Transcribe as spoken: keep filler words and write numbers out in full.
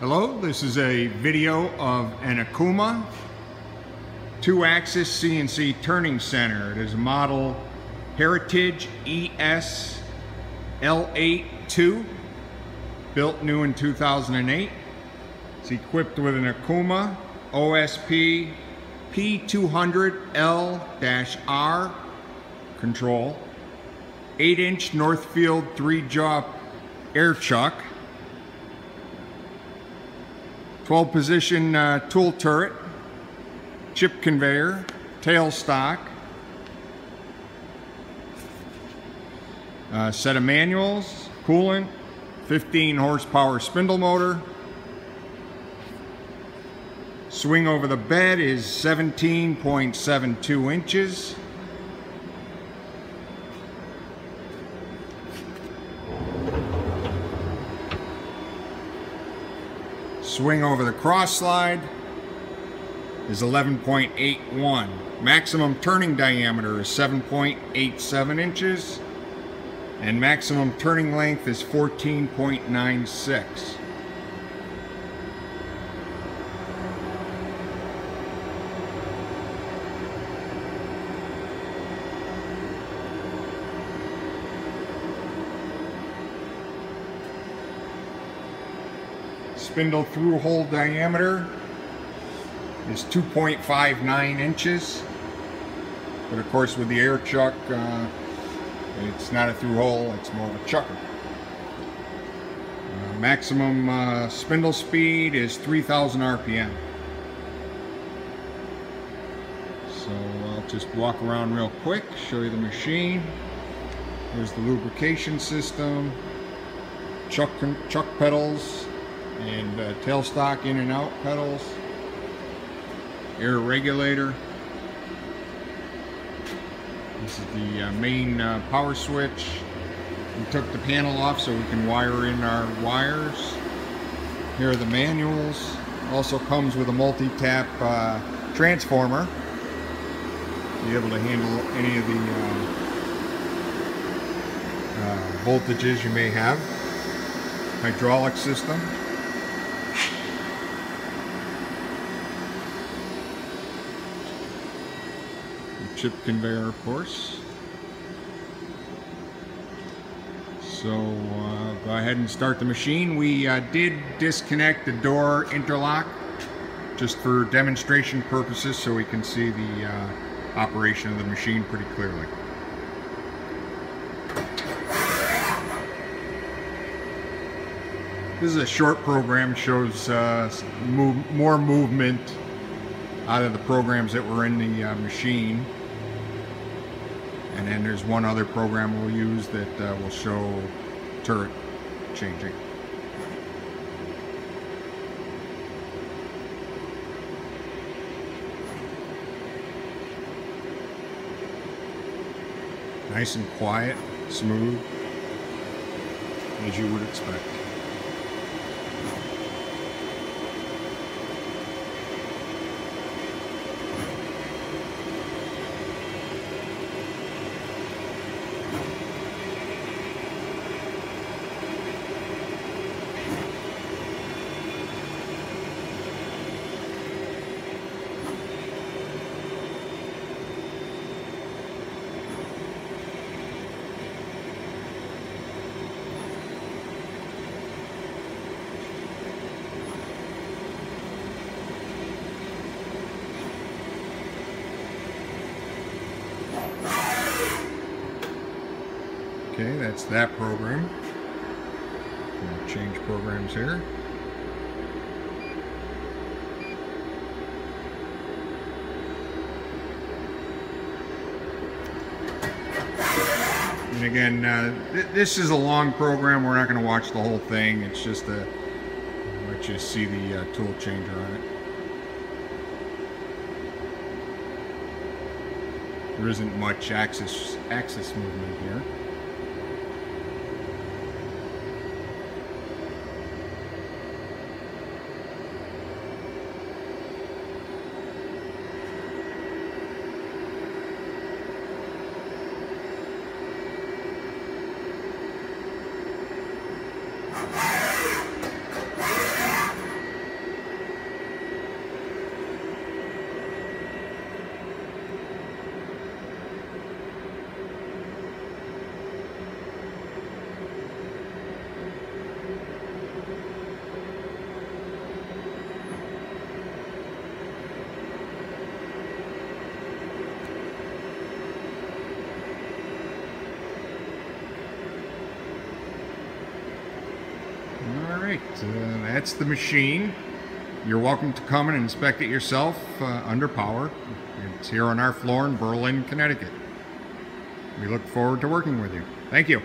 Hello, this is a video of an Okuma two-axis C N C turning center. It is a model Heritage E S L eight two, built new in two thousand eight. It's equipped with an Okuma O S P P two hundred L R control, eight inch Northfield three-jaw air chuck, twelve position uh, tool turret, chip conveyor, tailstock, uh, set of manuals, coolant, fifteen horsepower spindle motor. Swing over the bed is seventeen point seven two inches. Swing over the cross slide is eleven point eight one. Maximum turning diameter is seven point eight seven inches and maximum turning length is fourteen point nine six. Spindle through hole diameter is two point five nine inches, but of course with the air chuck uh, it's not a through hole, it's more of a chucker. Uh, maximum uh, spindle speed is three thousand R P M. So I'll just walk around real quick, show you the machine. Here's the lubrication system, chuck, chuck pedals, and uh, tailstock in and out pedals, air regulator. This is the uh, main uh, power switch. We took the panel off so we can wire in our wires. Here are the manuals. Also comes with a multi-tap uh, transformer. Be able to handle any of the uh, uh, voltages you may have. Hydraulic system. Chip conveyor, of course. So uh, go ahead and start the machine. We uh, did disconnect the door interlock just for demonstration purposes so we can see the uh, operation of the machine pretty clearly. This is a short program, shows uh, move, more movement out of the programs that were in the uh, machine. And then there's one other program we'll use that uh, will show turret changing. Nice and quiet, smooth, as you would expect. Okay, that's that program. We'll change programs here. And again, uh, th this is a long program. We're not going to watch the whole thing. It's just to let you see the uh, tool changer on it. There isn't much axis axis movement here. right, uh, that's the machine. You're welcome to come and inspect it yourself uh, under power. It's here on our floor in Berlin, Connecticut. We look forward to working with you. Thank you.